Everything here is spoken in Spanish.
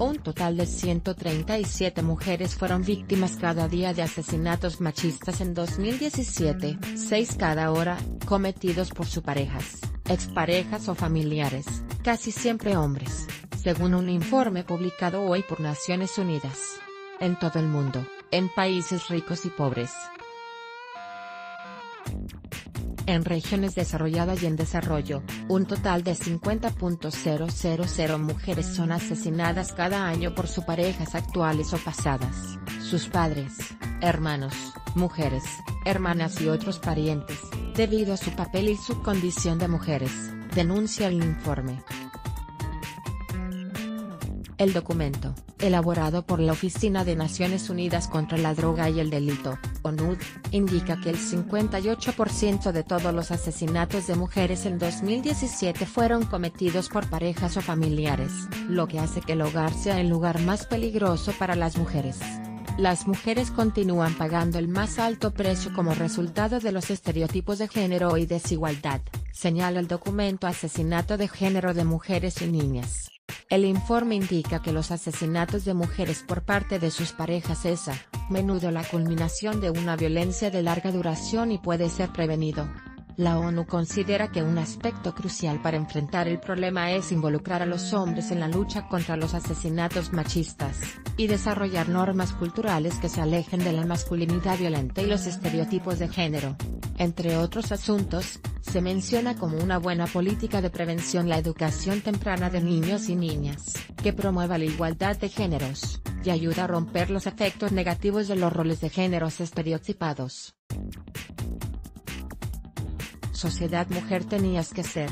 Un total de 137 mujeres fueron víctimas cada día de asesinatos machistas en 2017, 6 cada hora, cometidos por sus parejas, exparejas o familiares, casi siempre hombres, según un informe publicado hoy por Naciones Unidas. En todo el mundo, en países ricos y pobres, en regiones desarrolladas y en desarrollo, un total de 50.000 mujeres son asesinadas cada año por sus parejas actuales o pasadas, sus padres, hermanos, mujeres, hermanas y otros parientes, debido a su papel y su condición de mujeres, denuncia el informe. El documento, elaborado por la Oficina de Naciones Unidas contra la Droga y el Delito, ONUDD, indica que el 58% de todos los asesinatos de mujeres en 2017 fueron cometidos por parejas o familiares, lo que hace que el hogar sea el lugar más peligroso para las mujeres. Las mujeres continúan pagando el más alto precio como resultado de los estereotipos de género y desigualdad, señala el documento Asesinato de Género de Mujeres y Niñas. El informe indica que los asesinatos de mujeres por parte de sus parejas es a menudo la culminación de una violencia de larga duración y puede ser prevenido. La ONU considera que un aspecto crucial para enfrentar el problema es involucrar a los hombres en la lucha contra los asesinatos machistas, y desarrollar normas culturales que se alejen de la masculinidad violenta y los estereotipos de género. Entre otros asuntos, se menciona como una buena política de prevención la educación temprana de niños y niñas, que promueva la igualdad de géneros, y ayuda a romper los efectos negativos de los roles de géneros estereotipados. Sociedad Mujer Tenías Que Ser.